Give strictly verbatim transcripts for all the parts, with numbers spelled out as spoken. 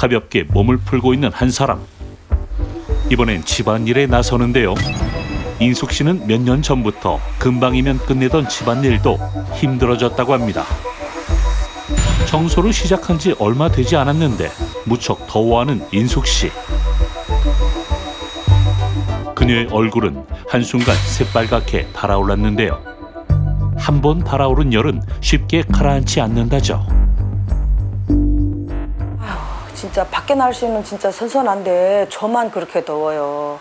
가볍게 몸을 풀고 있는 한 사람. 이번엔 집안일에 나서는데요. 인숙 씨는 몇 년 전부터 금방이면 끝내던 집안일도 힘들어졌다고 합니다. 청소를 시작한 지 얼마 되지 않았는데 무척 더워하는 인숙 씨. 그녀의 얼굴은 한순간 새빨갛게 달아올랐는데요. 한 번 달아오른 열은 쉽게 가라앉지 않는다죠. 아휴, 진짜 밖에 날씨는 진짜 선선한데 저만 그렇게 더워요.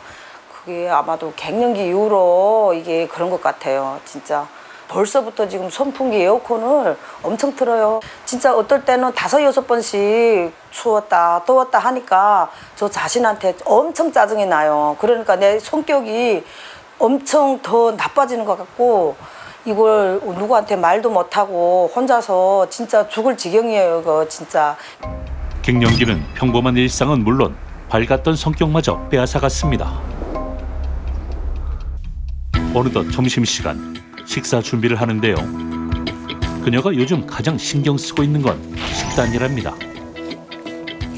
그게 아마도 갱년기 이후로 이게 그런 것 같아요, 진짜. 벌써부터 지금 선풍기 에어컨을 엄청 틀어요. 진짜 어떨 때는 다섯 여섯 번씩 추웠다 더웠다 하니까 저 자신한테 엄청 짜증이 나요. 그러니까 내 성격이 엄청 더 나빠지는 것 같고 이걸 누구한테 말도 못하고 혼자서 진짜 죽을 지경이에요, 이거 진짜. 갱년기는 평범한 일상은 물론 밝았던 성격마저 빼앗아갔습니다. 어느덧 점심시간. 식사 준비를 하는데요. 그녀가 요즘 가장 신경 쓰고 있는 건 식단이랍니다.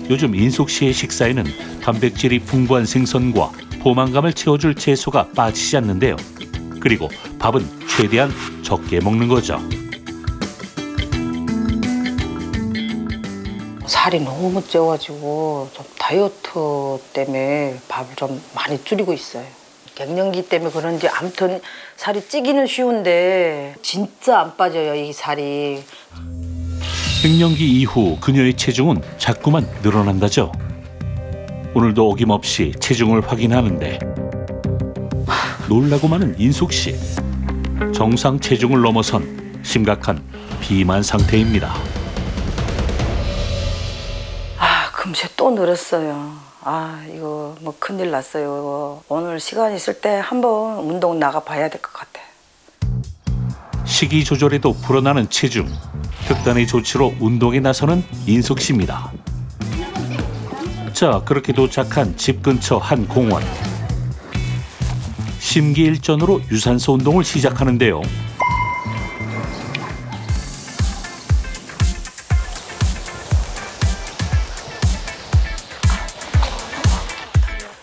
요즘 인숙 씨의 식사에는 단백질이 풍부한 생선과 포만감을 채워줄 채소가 빠지지 않는데요. 그리고 밥은 최대한 적게 먹는 거죠. 살이 너무 쪄가지고 좀 다이어트 때문에 밥을 좀 많이 줄이고 있어요. 갱년기 때문에 그런지 아무튼 살이 찌기는 쉬운데 진짜 안 빠져요, 이 살이. 갱년기 이후 그녀의 체중은 자꾸만 늘어난다죠. 오늘도 어김없이 체중을 확인하는데 놀라고 많은 인숙 씨. 정상 체중을 넘어선 심각한 비만 상태입니다. 아, 금세 또 늘었어요. 아, 이거 뭐 큰일 났어요. 이거. 오늘 시간 있을 때 한번 운동 나가봐야 될 것 같아. 식이 조절에도 불어나는 체중. 극단의 조치로 운동에 나서는 인숙 씨입니다. 자, 그렇게 도착한 집 근처 한 공원. 심기일전으로 유산소 운동을 시작하는데요.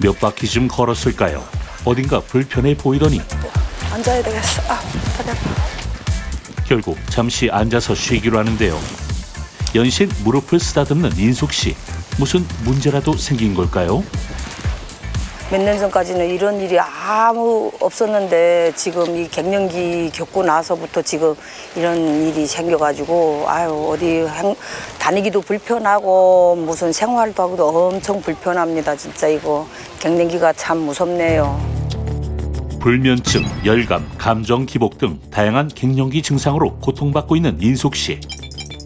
몇 바퀴쯤 걸었을까요? 어딘가 불편해 보이더니 앉아야 되겠어. 아, 다리 아파. 결국 잠시 앉아서 쉬기로 하는데요. 연신 무릎을 쓰다듬는 인숙 씨. 무슨 문제라도 생긴 걸까요? 몇 년 전까지는 이런 일이 아무 없었는데 지금 이 갱년기 겪고 나서부터 지금 이런 일이 생겨가지고 아유, 어디 행, 다니기도 불편하고 무슨 생활도 하고도 엄청 불편합니다. 진짜 이거 갱년기가 참 무섭네요. 불면증, 열감, 감정 기복 등 다양한 갱년기 증상으로 고통받고 있는 인숙 씨.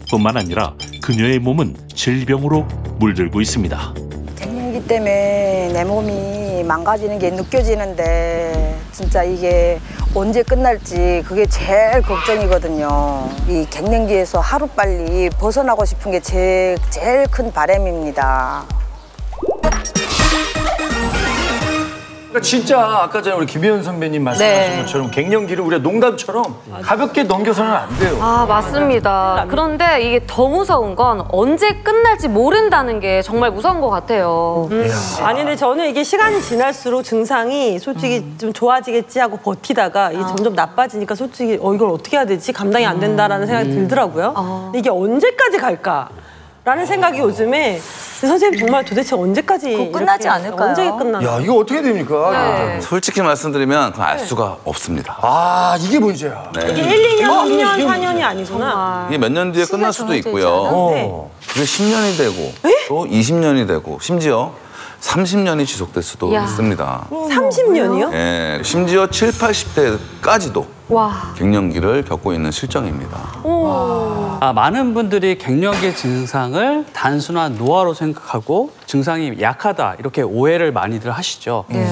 뿐만 아니라 그녀의 몸은 질병으로 물들고 있습니다. 갱년기 때문에 내 몸이 망가지는 게 느껴지는데 진짜 이게 언제 끝날지 그게 제일 걱정이거든요. 이 갱년기에서 하루빨리 벗어나고 싶은 게 제, 제일 큰 바람입니다. 진짜 아까 전에 우리 김혜연 선배님 말씀하신 네. 것처럼 갱년기를 우리가 농담처럼 가볍게 넘겨서는 안 돼요. 아, 맞습니다. 그런데 이게 더 무서운 건 언제 끝날지 모른다는 게 정말 무서운 것 같아요. 음. 아니, 근데 저는 이게 시간이 지날수록 증상이 솔직히 음. 좀 좋아지겠지 하고 버티다가 이게 아. 점점 나빠지니까 솔직히 어, 이걸 어떻게 해야 되지? 감당이 안 된다라는 생각이 음. 들더라고요. 아. 이게 언제까지 갈까? 라는 생각이 요즘에 선생님 정말 도대체 언제까지 끝나지 않을까요? 언제 끝나요? 야, 이거 어떻게 됩니까? 네. 솔직히 말씀드리면 알 수가 네. 없습니다. 아, 이게 문제야. 네. 이게 일, 이 년, 아, 이 년, 사 년이 아니구나. 이게 몇 년 뒤에 끝날 수도 있고요. 어. 그게 십 년이 되고 에? 또 이십 년이 되고 심지어 삼십 년이 지속될 수도 야. 있습니다. 삼십 년이요? 네, 심지어 칠십, 팔십 대까지도 와. 갱년기를 겪고 있는 실정입니다. 아, 많은 분들이 갱년기 증상을 단순한 노화로 생각하고 증상이 약하다 이렇게 오해를 많이들 하시죠. 예.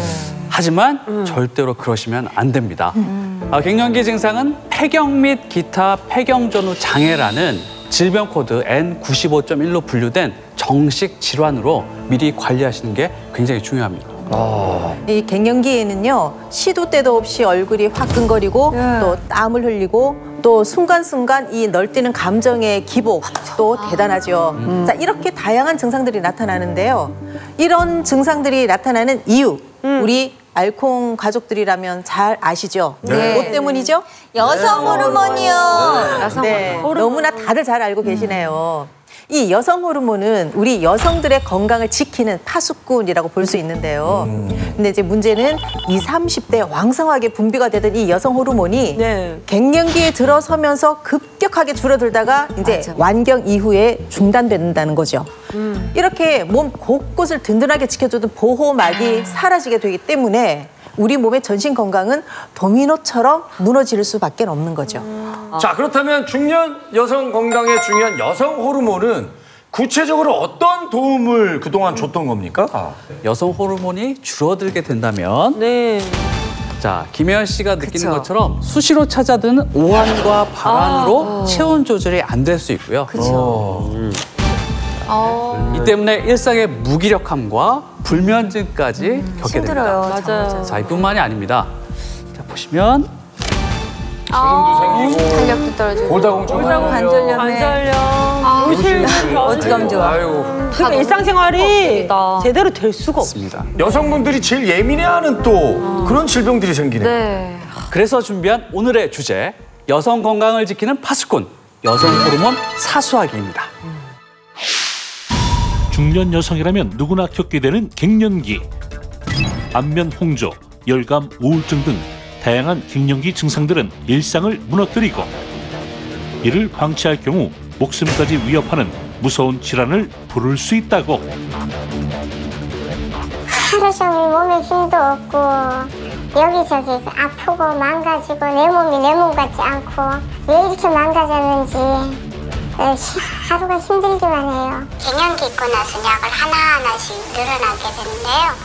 하지만 음. 절대로 그러시면 안 됩니다. 음. 아, 갱년기 증상은 폐경 및 기타 폐경 전후 장애라는 질병 코드 엔 구십오 점 일로 분류된 정식 질환으로 미리 관리하시는 게 굉장히 중요합니다. 아. 이 갱년기에는요, 시도 때도 없이 얼굴이 화끈거리고 예. 또 땀을 흘리고 또 순간순간 이 널뛰는 감정의 기복 또 대단하죠. 음. 자, 이렇게 다양한 증상들이 나타나는데요. 이런 증상들이 나타나는 이유, 음. 우리 알콩 가족들이라면 잘 아시죠? 네. 뭐 때문이죠? 여성 호르몬이요. 네. 여성 네. 호르몬. 너무나 다들 잘 알고 계시네요. 음. 이 여성 호르몬은 우리 여성들의 건강을 지키는 파수꾼이라고 볼 수 있는데요. 음. 근데 이제 문제는 이 삼십 대 왕성하게 분비가 되던 이 여성 호르몬이 네. 갱년기에 들어서면서 급격하게 줄어들다가 이제 맞아. 완경 이후에 중단된다는 거죠. 음. 이렇게 몸 곳곳을 든든하게 지켜주던 보호막이 사라지게 되기 때문에 우리 몸의 전신 건강은 도미노처럼 무너질 수밖에 없는 거죠. 음. 자, 그렇다면 중년 여성 건강에 중요한 여성 호르몬은 구체적으로 어떤 도움을 그동안 줬던 겁니까? 아, 네. 여성 호르몬이 줄어들게 된다면 네. 자, 김혜연 씨가 느끼는 그쵸. 것처럼 수시로 찾아드는 오한과 방한으로 아, 체온 조절이 안 될 수 있고요. 그렇죠. 어... 이 때문에 일상의 무기력함과 불면증까지 음, 겪게 힘들어요. 됩니다. 맞아요. 맞아요. 자, 이뿐만이 아닙니다. 자, 보시면 아 기름도 생기고 탄력도 떨어지고 골다공증, 관절염, 관절염, 어떻게 하면 좋아? 그러니까 일상생활이 제대로 될 수가 없습니다. 여성분들이 제일 예민해하는 또 아. 그런 질병들이 생기네요. 네. 그래서 준비한 오늘의 주제, 여성 건강을 지키는 파수꾼, 여성 호르몬 사수하기입니다. 중년 여성이라면 누구나 겪게 되는 갱년기. 안면 홍조, 열감, 우울증 등 다양한 갱년기 증상들은 일상을 무너뜨리고 이를 방치할 경우 목숨까지 위협하는 무서운 질환을 부를 수 있다고. 하루 종일 몸에 힘도 없고 여기저기 아프고 망가지고 내 몸이 내 몸 같지 않고 왜 이렇게 망가졌는지 하루가 힘들기만 해요. 갱년기 있고 나서 약을 하나하나씩 늘어나게 되는데요.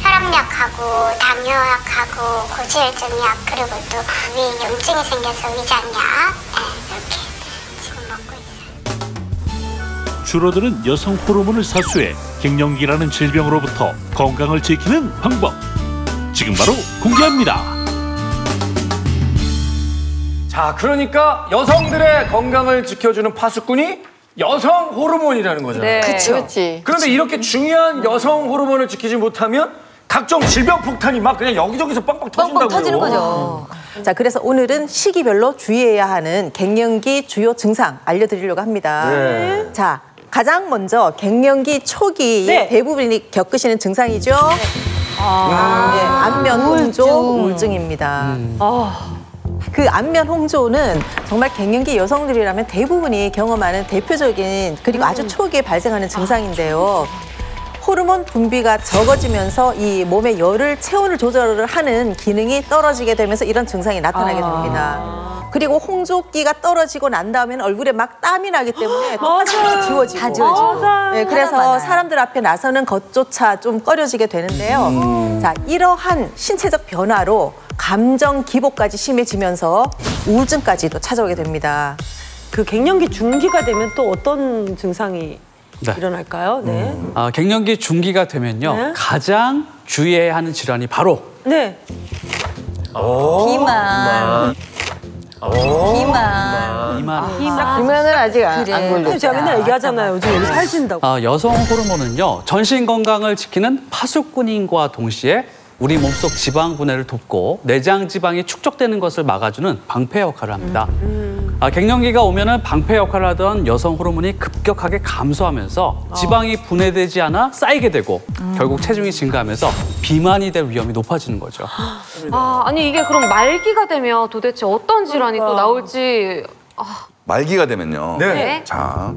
혈압약하고 당뇨약하고 고지혈증약 그리고 또 위염증이 생겨서 위장약 네, 이렇게 지금 먹고 있어요. 줄어드는 여성 호르몬을 사수해 갱년기라는 질병으로부터 건강을 지키는 방법. 지금 바로 공개합니다. 자, 그러니까 여성들의 건강을 지켜주는 파수꾼이 여성 호르몬이라는 거잖아요. 네, 그렇죠. 그런데 이렇게 중요한 여성 호르몬을 지키지 못하면 각종 질병 폭탄이 막 그냥 여기저기서 빵빵 터진다고요. 빵빵 터지는 거죠. 음. 자, 그래서 오늘은 시기별로 주의해야 하는 갱년기 주요 증상 알려드리려고 합니다. 네. 자, 가장 먼저 갱년기 초기에 네. 대부분이 겪으시는 증상이죠. 네. 아, 네. 안면 홍조 우울증. 우울증입니다. 음. 아. 그 안면 홍조는 정말 갱년기 여성들이라면 대부분이 경험하는 대표적인 그리고 아주 초기에 발생하는 증상인데요. 호르몬 분비가 적어지면서 이 몸의 열을 체온을 조절을 하는 기능이 떨어지게 되면서 이런 증상이 나타나게 됩니다. 아... 그리고 홍조기가 떨어지고 난 다음에는 얼굴에 막 땀이 나기 때문에 또 화장이 지워지고 다 지워지고. 네, 그래서 사람들 앞에 나서는 것조차 좀 꺼려지게 되는데요. 음... 자, 이러한 신체적 변화로 감정 기복까지 심해지면서 우울증까지도 찾아오게 됩니다. 그 갱년기 중기가 되면 또 어떤 증상이 네. 일어날까요? 네. 아, 갱년기 중기가 되면요. 네? 가장 주의해야 하는 질환이 바로 네. 오, 비만. 오, 비만. 비만. 아, 비만. 비만은 아직 안 걸렸어요. 그래. 제가 맨날 얘기하잖아요. 요즘 여기 살찐다고. 아, 여성 호르몬은요. 전신 건강을 지키는 파수꾼인과 동시에 우리 몸속 지방 분해를 돕고 내장 지방이 축적되는 것을 막아주는 방패 역할을 합니다. 음, 음. 아, 갱년기가 오면은 방패 역할을 하던 여성 호르몬이 급격하게 감소하면서 지방이 분해되지 않아 쌓이게 되고 음. 결국 체중이 증가하면서 비만이 될 위험이 높아지는 거죠. 아, 아니 이게 그럼 말기가 되면 도대체 어떤 질환이 그러니까. 또 나올지. 아. 말기가 되면요. 네. 네. 자.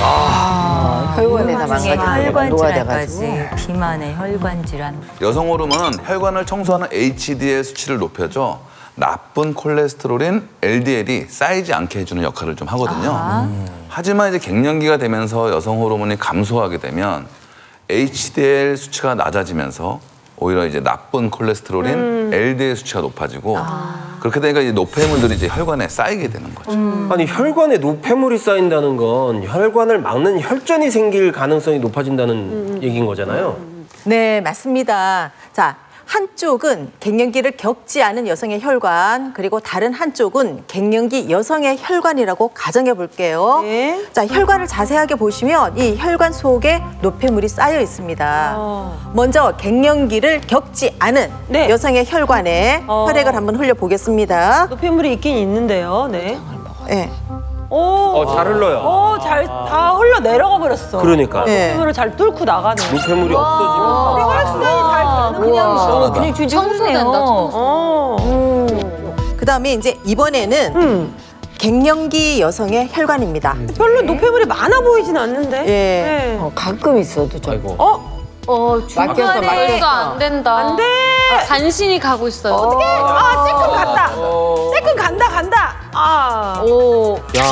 아, 아, 혈관에다 망가지고 노화돼가지고 비만의 혈관 질환. 여성 호르몬은 혈관을 청소하는 에이치디엘 수치를 높여줘 나쁜 콜레스테롤인 엘디엘이 쌓이지 않게 해주는 역할을 좀 하거든요. 아. 음. 하지만 이제 갱년기가 되면서 여성 호르몬이 감소하게 되면 에이치디엘 수치가 낮아지면서 오히려 이제 나쁜 콜레스테롤인 음. 엘디엘 수치가 높아지고 아. 그렇게 되니까 이제 노폐물들이 이제 혈관에 쌓이게 되는 거죠. 음. 아니 노폐물이 노폐물이 쌓인다는 건 혈관을 막는 혈전이 생길 가능성이 높아진다는 음. 얘기인 거잖아요. 네, 맞습니다. 자, 한쪽은 갱년기를 겪지 않은 여성의 혈관, 그리고 다른 한쪽은 갱년기 여성의 혈관이라고 가정해 볼게요. 네. 자, 혈관을 자세하게 보시면 이 혈관 속에 노폐물이 쌓여 있습니다. 어. 먼저 갱년기를 겪지 않은 네. 여성의 혈관에 어. 혈액을 한번 흘려 보겠습니다. 노폐물이 있긴 있는데요. 네. 네. 오, 어, 잘 흘러요. 오, 잘 다 흘러 내려가 버렸어. 그러니까. 노폐물을 네. 잘 뚫고 나가는. 노폐물이 없어지면 혈관순환이 잘 되는 그냥 그냥 청소된다. 청소. 음. 그다음에 이제 이번에는 음. 갱년기 여성의 혈관입니다. 음. 별로 노폐물이 많아 보이진 않는데. 예. 네. 어, 가끔 있어도 저거. 어? 어, 중간에 막혀서 안 된다. 안 돼. 아, 간신히 가고 있어요. 어떻게? 아, 찔끔 갔다. 찔끔 간다, 간다. 아. 오. 야,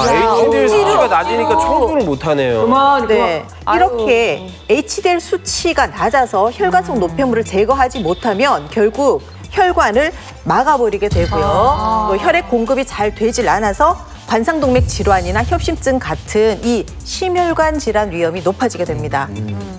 에이치디엘 수치가 낮으니까 청소를 못 하네요. 그만, 네. 그만. 이렇게 에이치디엘 수치가 낮아서 혈관 속 노폐물을 제거하지 못하면 결국 혈관을 막아버리게 되고요. 아. 또 혈액 공급이 잘 되질 않아서 관상동맥 질환이나 협심증 같은 이 심혈관 질환 위험이 높아지게 됩니다. 음.